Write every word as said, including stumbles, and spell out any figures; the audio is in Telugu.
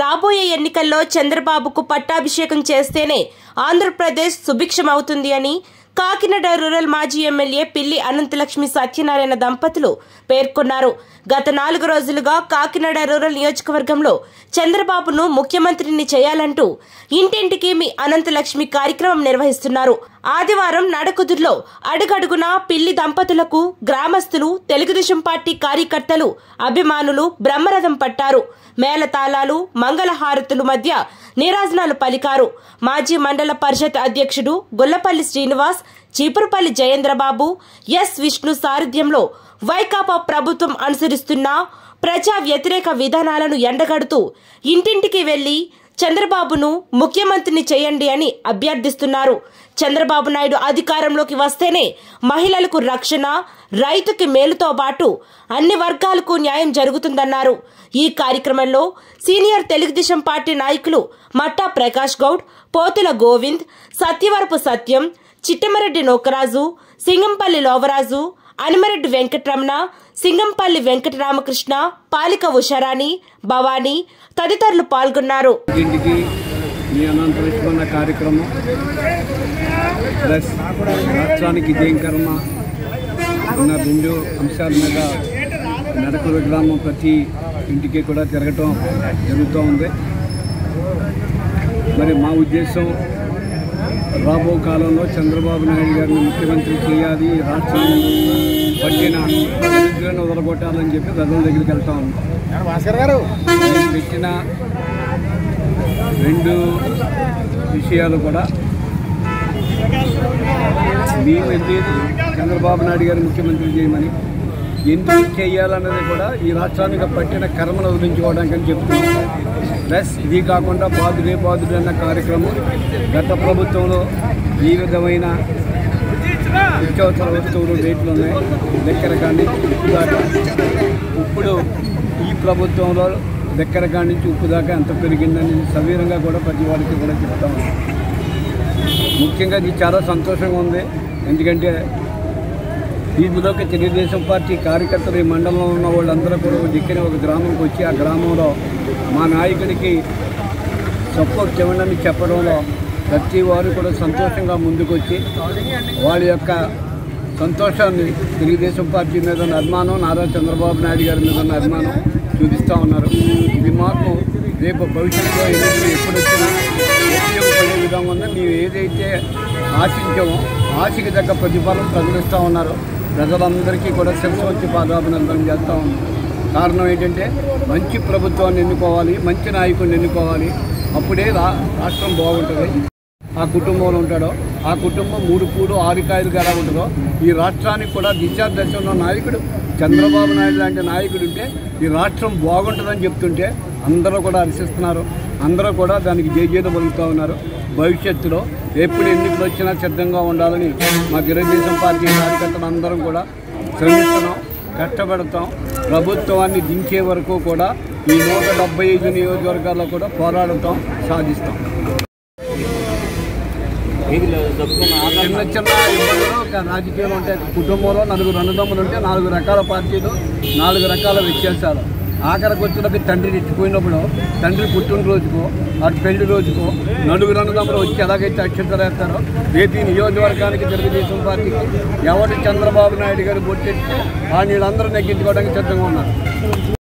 రాబోయే ఎన్నికల్లో చంద్రబాబుకు పట్టాభిషేకం చేస్తేనే ఆంధ్రప్రదేశ్ సుభిక్షమవుతుంది అని కాకినాడ రూరల్ మాజీ ఎమ్మెల్యే పిల్లి అనంతలక్ష్మి సత్యనారాయణ దంపతులు పేర్కొన్నారు. గత నాలుగు రోజులుగా కాకినాడ రూరల్ నియోజకవర్గంలో చంద్రబాబును ముఖ్యమంత్రిని చేయాలంటూ ఇంటింటికి మీ అనంతలక్ష్మి కార్యక్రమం నిర్వహిస్తున్నారు. ఆదివారం నడకుదుర్లో అడుగడుగునా పిల్లి దంపతులకు గ్రామస్తులు, తెలుగుదేశం పార్టీ కార్యకర్తలు, అభిమానులు బ్రహ్మరథం పట్టారు. మేళతాళాలు, మంగళహారతుల మధ్య నీరాజనాలు పలికారు. మాజీ మండల పరిషత్ అధ్యక్షుడు గొల్లపల్లి శ్రీనివాస్, చీపురుపల్లి జయేంద్రబాబు, ఎస్ విష్ణు సారథ్యంలో వైకాపా ప్రభుత్వం అనుసరిస్తున్న ప్రజా వ్యతిరేక విధానాలను ఎండగడుతూ ఇంటింటికి వెళ్లి చంద్రబాబును ముఖ్యమంత్రిని చేయండి అని అభ్యర్థిస్తున్నారు. చంద్రబాబు నాయుడు అధికారంలోకి వస్తేనే మహిళలకు రక్షణ, రైతుకి మేలుతో పాటు అన్ని వర్గాలకు న్యాయం జరుగుతుందన్నారు. ఈ కార్యక్రమంలో సీనియర్ తెలుగుదేశం పార్టీ నాయకులు మట్టా ప్రకాష్ గౌడ్, పోతుల గోవింద్, సత్యవరపు సత్యం, చిట్టమరెడ్డి నోకరాజు, సింగంపల్లి లోవరాజు, అనిమరెడ్డి వెంకటరమణ, సింగంపల్లి వెంకటరామకృష్ణ, పాలిక ఉషారాణి, భవానీ తదితరులు పాల్గొన్నారు. ఉన్న రెండు అంశాల మీద నడకూరు గ్రామం ప్రతి ఇంటికి కూడా తిరగటం జరుగుతూ ఉంది. మరి మా ఉద్దేశం రాబో కాలంలో చంద్రబాబు నాయుడు గారిని ముఖ్యమంత్రి చేయాలి, రాష్ట్రాన్ని పట్టిన నిధులను వదలగొట్టాలని చెప్పి ప్రజల దగ్గరికి వెళ్తా ఉన్నాం. పెట్టిన రెండు విషయాలు కూడా మేము ఎందుకు చంద్రబాబు నాయుడు గారిని ముఖ్యమంత్రి చేయమని, ఎందుకు చేయాలన్నది కూడా ఈ రాష్ట్రానికి పట్టిన కర్మను వదిలించుకోవడానికి అని చెప్తున్నాం. ప్లస్ ఇది కాకుండా బాధుడే బాధుడు అన్న కార్యక్రమం గత ప్రభుత్వంలో ఈ విధమైన నిత్యావసర వస్తువులు రేట్లు ఉన్నాయి, దగ్గర కానీ ఉప్పు దాకా. ఇప్పుడు ఈ ప్రభుత్వంలో దగ్గర కాడి నుంచి ఉప్పు దాకా ఎంత పెరిగిందని సవీరంగా కూడా ప్రతి వారికి కూడా చెప్తాము. ముఖ్యంగా ఇది చాలా సంతోషంగా ఉంది. ఎందుకంటే వీధిలోకి తెలుగుదేశం పార్టీ కార్యకర్తలు, ఈ మండలంలో ఉన్న వాళ్ళందరూ కూడా దిక్కిన ఒక గ్రామంకి వచ్చి ఆ గ్రామంలో మా నాయకుడికి సపోర్ట్ చేయమని చెప్పడంలో ప్రతి వారు కూడా సంతోషంగా ముందుకొచ్చి వాళ్ళ యొక్క సంతోషాన్ని తెలుగుదేశం పార్టీ మీద ఉన్న అభిమానం, నారా చంద్రబాబు నాయుడు గారి మీద ఉన్న అభిమానం చూపిస్తూ ఉన్నారు. ఇది మాకు రేపు భవిష్యత్తులో ఎప్పుడు వచ్చినా ఉపయోగపడే విధంగా ఉందో మేము ఏదైతే ఆశించామో ఆశకి తగ్గ ప్రతిఫలం ప్రకటిస్తూ ఉన్నారు. ప్రజలందరికీ కూడా శిరస్సు వచ్చి పాదాభినందనం చేస్తూ ఉన్నారు. కారణం ఏంటంటే మంచి ప్రభుత్వాన్ని ఎన్నుకోవాలి, మంచి నాయకుడిని ఎన్నుకోవాలి, అప్పుడే రా రాష్ట్రం బాగుంటుంది. ఆ కుటుంబంలో ఉంటాడో ఆ కుటుంబం మూడు పూలు ఆరికాయలుగా ఎలా ఉంటుందో ఈ రాష్ట్రానికి కూడా దిశాదర్శనంలో నాయకుడు చంద్రబాబు నాయుడు లాంటి నాయకుడు ఉంటే ఈ రాష్ట్రం బాగుంటుందని చెప్తుంటే అందరూ కూడా హర్షిస్తున్నారు. అందరూ కూడా దానికి జయజేత పొందుతూ ఉన్నారు. భవిష్యత్తులో ఎప్పుడు ఎన్నికలు వచ్చినా సిద్ధంగా ఉండాలని మా తెలుగుదేశం పార్టీ కార్యకర్తలు అందరం కూడా శ్రమిస్తున్నాం, కష్టపడతాం. ప్రభుత్వాన్ని దించే వరకు కూడా ఈ నూట డెబ్బై ఐదు నియోజకవర్గాల్లో కూడా పోరాడటం సాధిస్తాం. చిన్న చిన్న ఇబ్బందులు ఒక రాజకీయాలు ఉంటాయి. కుటుంబంలో నలుగురు అన్నదమ్ములు ఉంటే నాలుగు రకాల పార్టీలు, నాలుగు రకాల వ్యత్యాసాలు. ఆఖరికి వచ్చినప్పుడు తండ్రి తెచ్చిపోయినప్పుడు తండ్రి పుట్టినరోజుకో అటు పెళ్లి రోజుకో నలుగురు అన్నదమ్ములు వచ్చి ఎలాగైతే అక్షంతలు వేస్తారో రేపు ఈ నియోజకవర్గానికి తెలుగుదేశం పార్టీకి ఎవరు చంద్రబాబు నాయుడు గారు బొట్టెట్టి ఆ నీళ్ళందరూ నెగ్గించుకోవడానికి సిద్ధంగా ఉన్నారు.